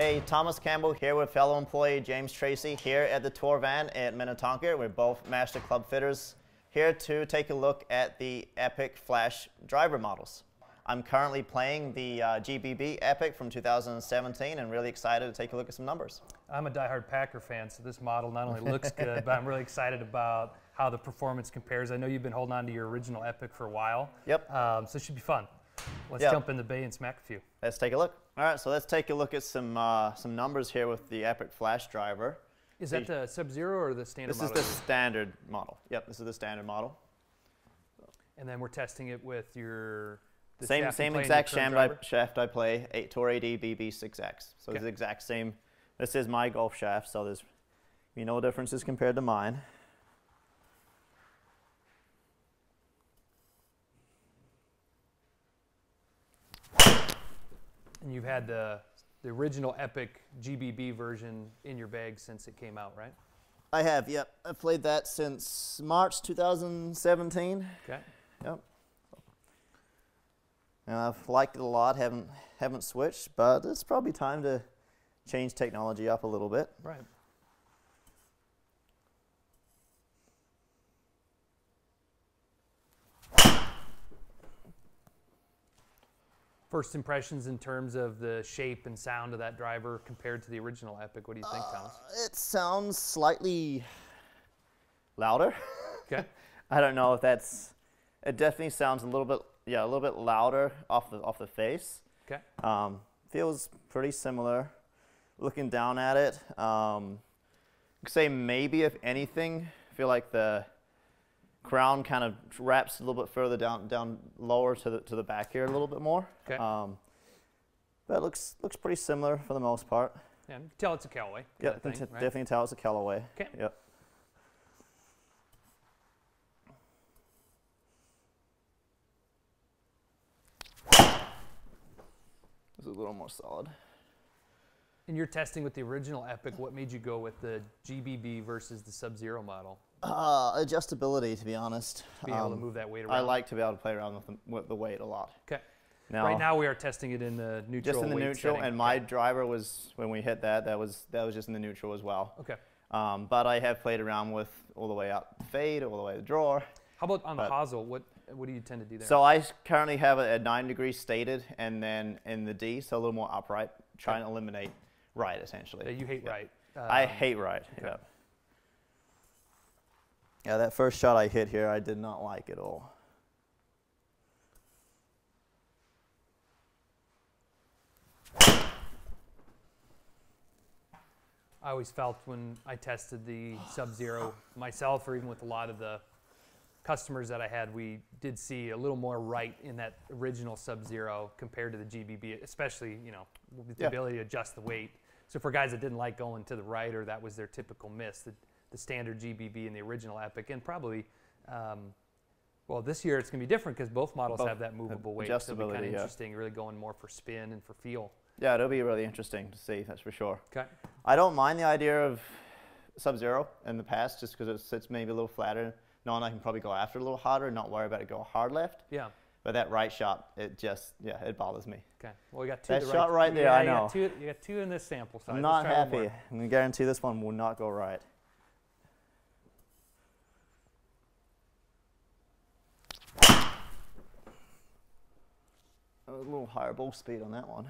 Hey, Thomas Campbell here with fellow employee James Tracy here at the Tor van at Minnetonka. We're both master club fitters here to take a look at the Epic Flash driver models. I'm currently playing the GBB Epic from 2017 and really excited to take a look at some numbers. I'm a diehard Packer fan, so this model not only looks good, but I'm really excited about how the performance compares. I know you've been holding on to your original Epic for a while. Yep. So it should be fun. Let's jump in the bay and smack a few. Let's take a look. All right, so let's take a look at some numbers here with the Epic Flash driver. Is that the Sub Zero or the standard model? This is the standard model. Yep, this is the standard model. And then we're testing it with your same exact shaft I play, Tor AD BB6X. So it's the exact same. This is my golf shaft, so there's no differences compared to mine. And you've had the original Epic GBB version in your bag since it came out, right? I have, yep. I've played that since March 2017. Okay. Yep. And I've liked it a lot, haven't switched, but it's probably time to change technology up a little bit. Right. First impressions in terms of the shape and sound of that driver compared to the original Epic. What do you think, Thomas? It sounds slightly louder. Okay. I don't know if that's. It definitely sounds a little bit, a little bit louder off the face. Okay. Feels pretty similar. Looking down at it, I'd say maybe if anything, I feel like the crown kind of wraps a little bit further down lower to the back here a little bit more. Okay. That looks pretty similar for the most part. Yeah, you can tell it's a Callaway. Yeah, right? Definitely tell it's a Callaway. Okay. Yep. This is a little more solid. And you're testing with the original Epic. What made you go with the GBB versus the Sub-Zero model? Adjustability, to be honest. Being able to move that weight around. I like to be able to play around with the weight a lot. Okay. Right now we are testing it in the neutral. Just in the neutral, setting. And my driver was, when we hit that, that was just in the neutral as well. Okay. But I have played around with all the way out the fade, all the way to the drawer. How about on the hosel? What do you tend to do there? So I currently have a 9 degree stated, and then in the D, so a little more upright, trying to eliminate right essentially. You hate right. I hate right. Okay. Yeah. Yeah, that first shot I hit here, I did not like at all. I always felt when I tested the Sub-Zero myself, or even with a lot of the customers that I had, we did see a little more right in that original Sub-Zero compared to the GBB, especially, with the ability to adjust the weight. So for guys that didn't like going to the right, or that was their typical miss, the standard GBB and the original Epic, and probably, well, this year it's going to be different because both models have that movable weight. So it'll be kind of interesting, really going more for spin and for feel. Yeah, it'll be really interesting to see, that's for sure. Okay. I don't mind the idea of Sub-Zero in the past just because it sits maybe a little flatter. No, and I can probably go after a little harder and not worry about it go hard left. Yeah. But that right shot, it just, it bothers me. Okay. Well, we got two. That shot right there, I know. You got two in this sample size. I'm not happy. I'm going to guarantee this one will not go right. A little higher ball speed on that one.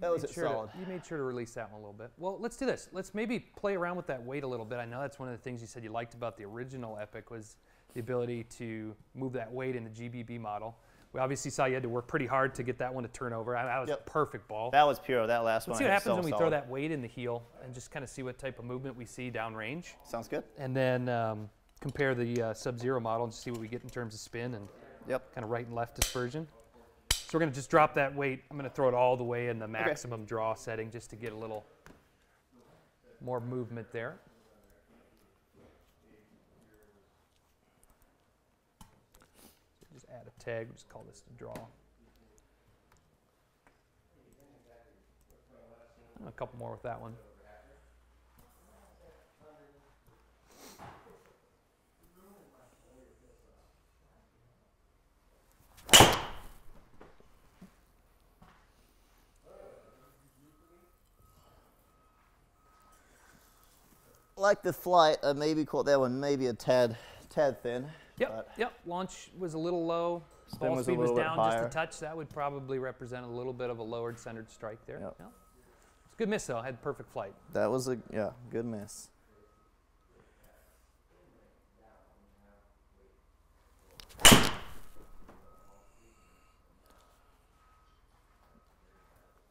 That was solid. You made sure to release that one a little bit. Well, let's do this. Let's maybe play around with that weight a little bit. I know that's one of the things you said you liked about the original Epic was the ability to move that weight in the GBB model. We obviously saw you had to work pretty hard to get that one to turn over. That was a perfect ball. That was pure. That last one. Let's see what happens when we throw that weight in the heel and just kind of see what type of movement we see downrange. Sounds good. And then compare the Sub-Zero model and see what we get in terms of spin and kind of right and left dispersion. So we're going to just drop that weight. I'm going to throw it all the way in the maximum draw setting just to get a little more movement there. Just add a tag. We'll just call this the draw. And a couple more with that one. like the flight, I maybe caught that one maybe a tad thin. Yep. Launch was a little low. Spin was a little bit higher. Ball speed was down just a touch. That would probably represent a little bit of a lowered centered strike there. Yep. Yep. It's a good miss, though. I had perfect flight. That was a good miss.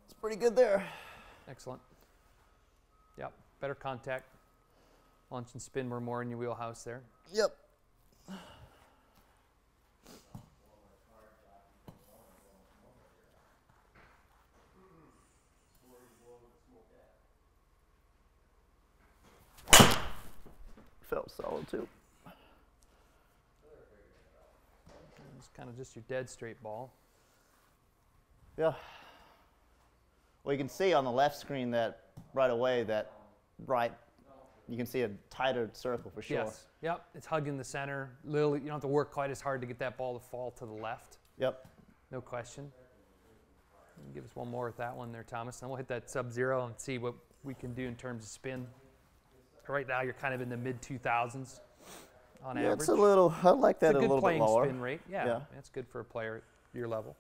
It's pretty good there. Excellent. Yep. Better contact. Launch and spin were more in your wheelhouse there. Yep. Felt solid too. It's kind of just your dead straight ball. Yeah. Well, you can see on the left screen that right away that right, you can see a tighter circle for sure. Yes. Yep. It's hugging the center. You don't have to work quite as hard to get that ball to fall to the left. Yep. No question. Give us one more with that one there, Thomas, and we'll hit that Sub-Zero and see what we can do in terms of spin. Right now, you're kind of in the mid 2000s on average. It's a little. I like that a little bit lower. Good playing spin rate. Yeah, that's good for a player at your level.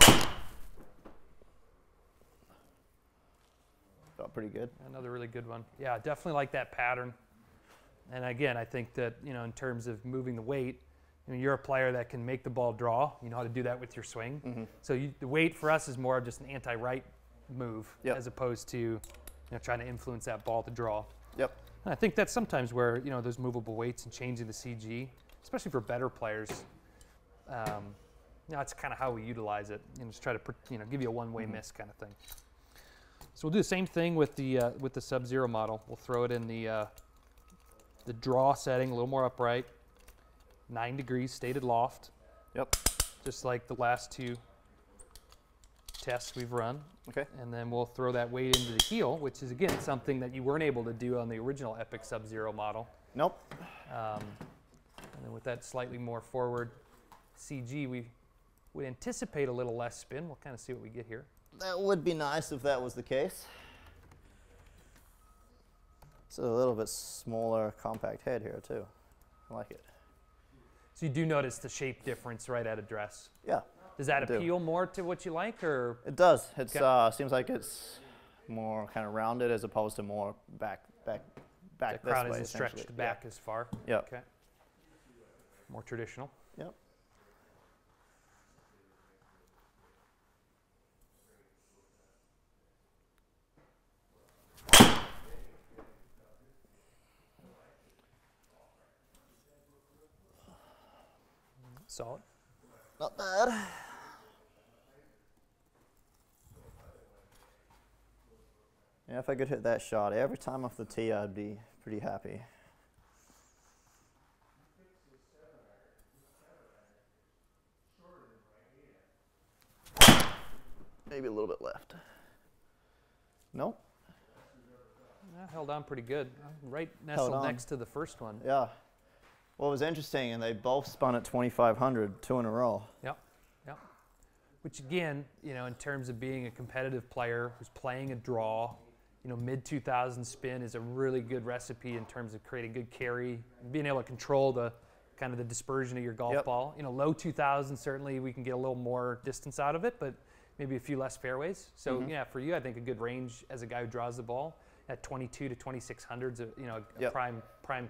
Felt pretty good. Another really good one. Yeah, definitely like that pattern. And again, I think that in terms of moving the weight, you're a player that can make the ball draw. You know how to do that with your swing. Mm-hmm. So the weight for us is more of just an anti-right move, as opposed to trying to influence that ball to draw. Yep. And I think that's sometimes where those movable weights and changing the CG, especially for better players, that's kind of how we utilize it, and just try to give you a one-way miss kind of thing. So we'll do the same thing with the Sub-Zero model. We'll throw it in the draw setting, a little more upright, 9 degrees stated loft. Yep. Just like the last two tests we've run. Okay. And then we'll throw that weight into the heel, which is again something that you weren't able to do on the original Epic Sub-Zero model. Nope. And then with that slightly more forward CG, we would anticipate a little less spin. We'll kind of see what we get here. That would be nice if that was the case. It's a little bit smaller, compact head here too. I like it. So you do notice the shape difference right at address. Yeah. Does that appeal more to what you like, or? It does. It seems like it's more kind of rounded as opposed to more back. The crown isn't stretched back as far. Yeah. Okay. More traditional. Yep. Solid. Not bad. Yeah, if I could hit that shot every time off the tee, I'd be pretty happy. Maybe a little bit left. Nope. That held on pretty good. Right nestled next to the first one. Yeah. Well, it was interesting, and they both spun at 2,500, two in a row. Yep. Which again, in terms of being a competitive player who's playing a draw, mid-2000 spin is a really good recipe in terms of creating good carry, being able to control the kind of the dispersion of your golf ball. Low 2000 certainly we can get a little more distance out of it, but maybe a few less fairways. So yeah, for you, I think a good range as a guy who draws the ball at 22 to 2600s, a prime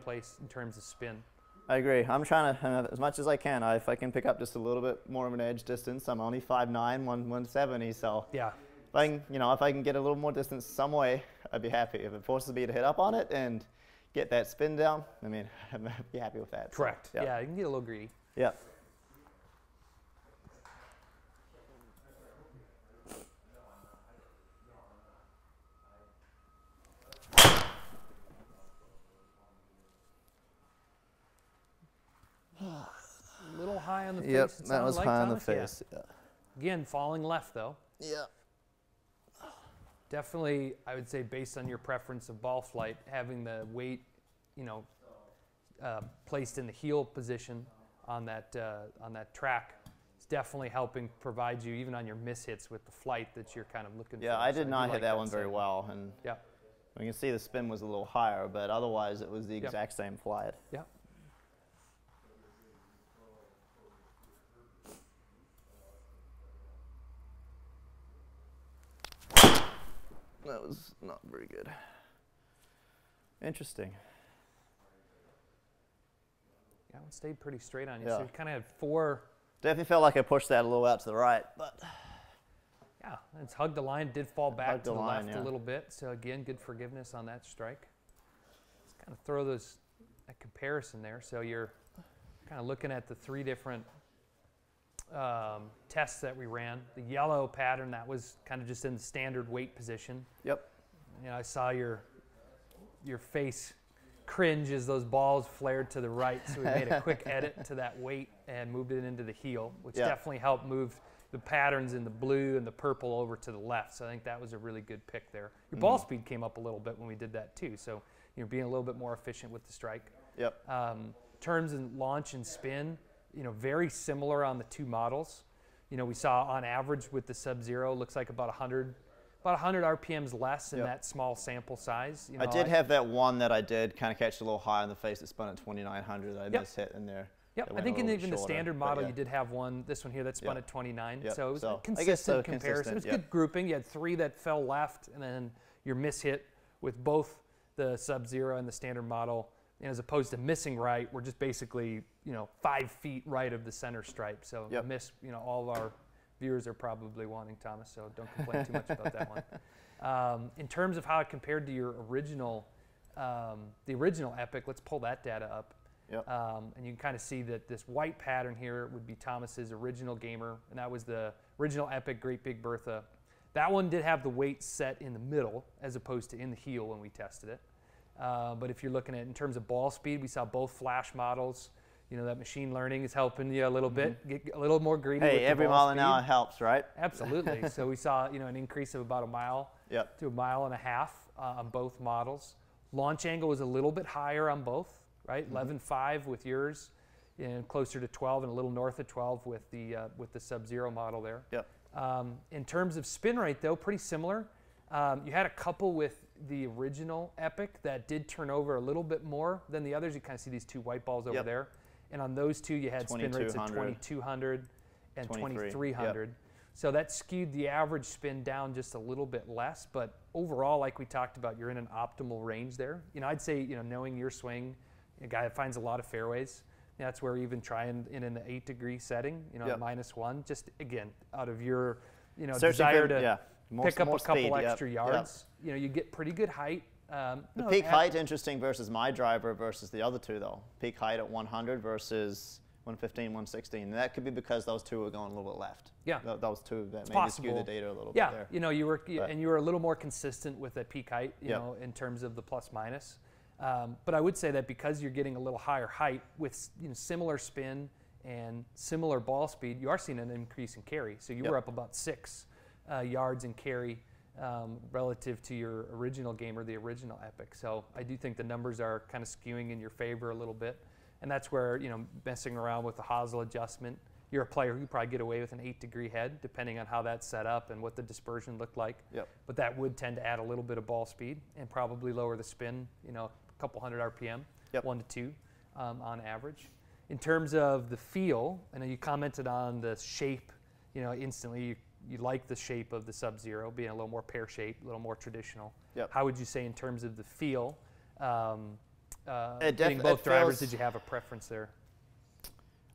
place in terms of spin. I agree. I'm trying to, as much as I can, if I can pick up just a little bit more of an edge distance. I'm only 5'9", 170, so if I can, if I can get a little more distance some way, I'd be happy. If it forces me to hit up on it and get that spin down, I mean, I'd be happy with that. Correct. So, yeah, you can get a little greedy. Yeah. A little high on the face. Yep, that was high on the face. Yeah. Again, falling left though. Yeah. Definitely, I would say based on your preference of ball flight, having the weight, placed in the heel position on that track, definitely helping provide you, even on your mishits, with the flight that you're kind of looking for. Yeah, I did not hit that one very well. And yeah, you can see the spin was a little higher, but otherwise it was the exact same flight. Yeah. That was not very good. Interesting. Yeah, that one stayed pretty straight on you. Yeah. So you kind of had four. Definitely felt like I pushed that a little out to the right, but yeah, it's hugged the line. Did fall back to the left a little bit. So again, good forgiveness on that strike. Just kind of throw those a comparison there. So you're kind of looking at the three different tests that we ran. The yellow pattern, that was kind of just in the standard weight position. Yep. You know, I saw your face cringe as those balls flared to the right, so we made a quick edit to that weight and moved it into the heel, which definitely helped move the patterns in the blue and the purple over to the left. So I think that was a really good pick there. Your ball speed came up a little bit when we did that too, so you're being a little bit more efficient with the strike. Yep. Terms and launch and spin, you know, very similar on the two models. You know, we saw on average with the Sub-Zero, looks like about 100 RPMs less in that small sample size. You know, I did have that one that I did kind of catch a little high on the face that spun at 2,900 that I mishit in there. Yep, I think in even shorter, the standard model you did have one, this one here, that spun at 29. Yep. So it was a consistent comparison. It was good grouping. You had three that fell left, and then your mishit with both the Sub-Zero and the standard model, and as opposed to missing right, we're just basically, you know, 5 feet right of the center stripe. So miss, you know, all of our viewers are probably wanting Thomas, so don't complain too much about that one. In terms of how it compared to your original, the original Epic, let's pull that data up. Yep. And you can kind of see that this white pattern here would be Thomas's original gamer, and that was the original Epic Great Big Bertha. That one did have the weight set in the middle as opposed to in the heel when we tested it. But if you're looking at in terms of ball speed, we saw both Flash models. You know, that machine learning is helping you a little bit, get a little more greedy. Hey, with every mile an hour helps, right? Absolutely. So we saw, you know, an increase of about a mile to a mile and a half on both models. Launch angle was a little bit higher on both, right? 11.5 with yours, and closer to 12, and a little north of 12 with the Sub-Zero model there. Yep. In terms of spin rate, though, pretty similar. You had a couple with the original Epic that did turn over a little bit more than the others. You kind of see these two white balls over there. And on those two, you had spin rates of 2,200 and 2,300. Yep. So that skewed the average spin down just a little bit less. But overall, like we talked about, you're in an optimal range there. You know, I'd say, you know, knowing your swing, a guy that finds a lot of fairways, that's where even trying in the 8-degree setting, you know, -1, just again, out of your, you know, desire to pick up a couple extra yards. Yep. You know, you get pretty good height. The peak height, interesting, versus my driver versus the other two, though. Peak height at 100 versus 115, 116. And that could be because those two were going a little bit left. Yeah. Those two that maybe skew the data a little bit there. Yeah, you know, you were, and you were a little more consistent with that peak height, you know, in terms of the plus minus. But I would say that because you're getting a little higher height with, you know, similar spin and similar ball speed, you are seeing an increase in carry. So you were up about 6 yards in carry relative to your original game or the original Epic. So I do think the numbers are kind of skewing in your favor a little bit. And that's where, you know, messing around with the hosel adjustment, you're a player who probably get away with an 8-degree head, depending on how that's set up and what the dispersion looked like. Yep. But that would tend to add a little bit of ball speed and probably lower the spin, you know, a couple hundred RPM, 1 to 2 on average. In terms of the feel, I know you commented on the shape, you know, instantly. You like the shape of the Sub-Zero, being a little more pear-shaped, a little more traditional. Yep. How would you say in terms of the feel? Getting both drivers, did you have a preference there?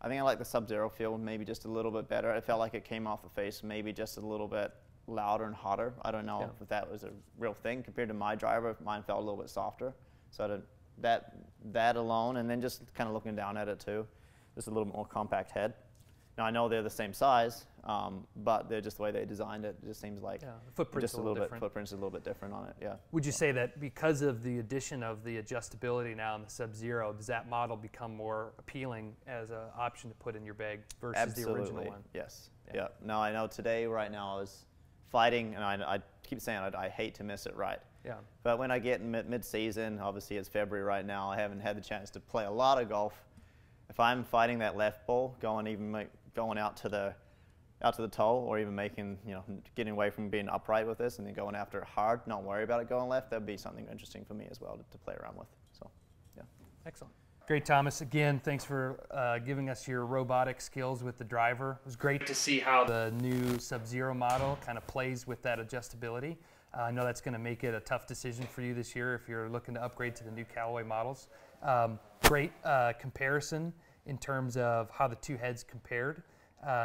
I think I like the Sub-Zero feel maybe just a little bit better. It felt like it came off the face maybe just a little bit louder and hotter. I don't know if that was a real thing. Compared to my driver, mine felt a little bit softer. So that alone, and then just kind of looking down at it too, just a little more compact head. Now, I know they're the same size, but they're just the way they designed it. It just seems like footprint's just a little bit different on it. Yeah. Would you say that because of the addition of the adjustability now in the Sub-Zero, does that model become more appealing as an option to put in your bag versus the original one? Yes. Yeah. No, I know today, right now, I was fighting, and I keep saying I hate to miss it right. Yeah. But when I get mid-season, obviously it's February right now. I haven't had the chance to play a lot of golf. If I'm fighting that left ball, going out to the out to the toe, or even making, you know, getting away from being upright with this and then going after it hard, not worry about it going left. That'd be something interesting for me as well to play around with. So, yeah. Excellent. Great, Thomas. Again, thanks for giving us your robotic skills with the driver. It was great to see how the new Sub-Zero model kind of plays with that adjustability. I know that's going to make it a tough decision for you this year if you're looking to upgrade to the new Callaway models. Great comparison in terms of how the two heads compared,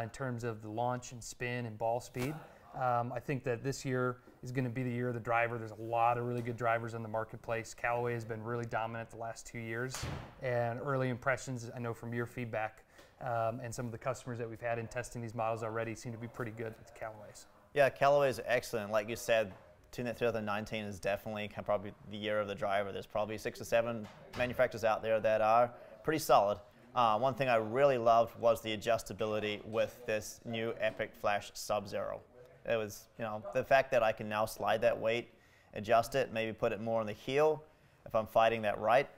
in terms of the launch and spin and ball speed. I think that this year is going to be the year of the driver. There's a lot of really good drivers in the marketplace. Callaway has been really dominant the last 2 years, and early impressions, I know from your feedback and some of the customers that we've had in testing these models already, seem to be pretty good with Callaways. Yeah, Callaway is excellent. Like you said, 2019 is definitely probably the year of the driver. There's probably 6 or 7 manufacturers out there that are pretty solid. One thing I really loved was the adjustability with this new Epic Flash Sub-Zero. It was, you know, the fact that I can now slide that weight, adjust it, maybe put it more on the heel if I'm fighting that right.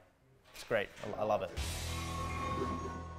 It's great. I love it.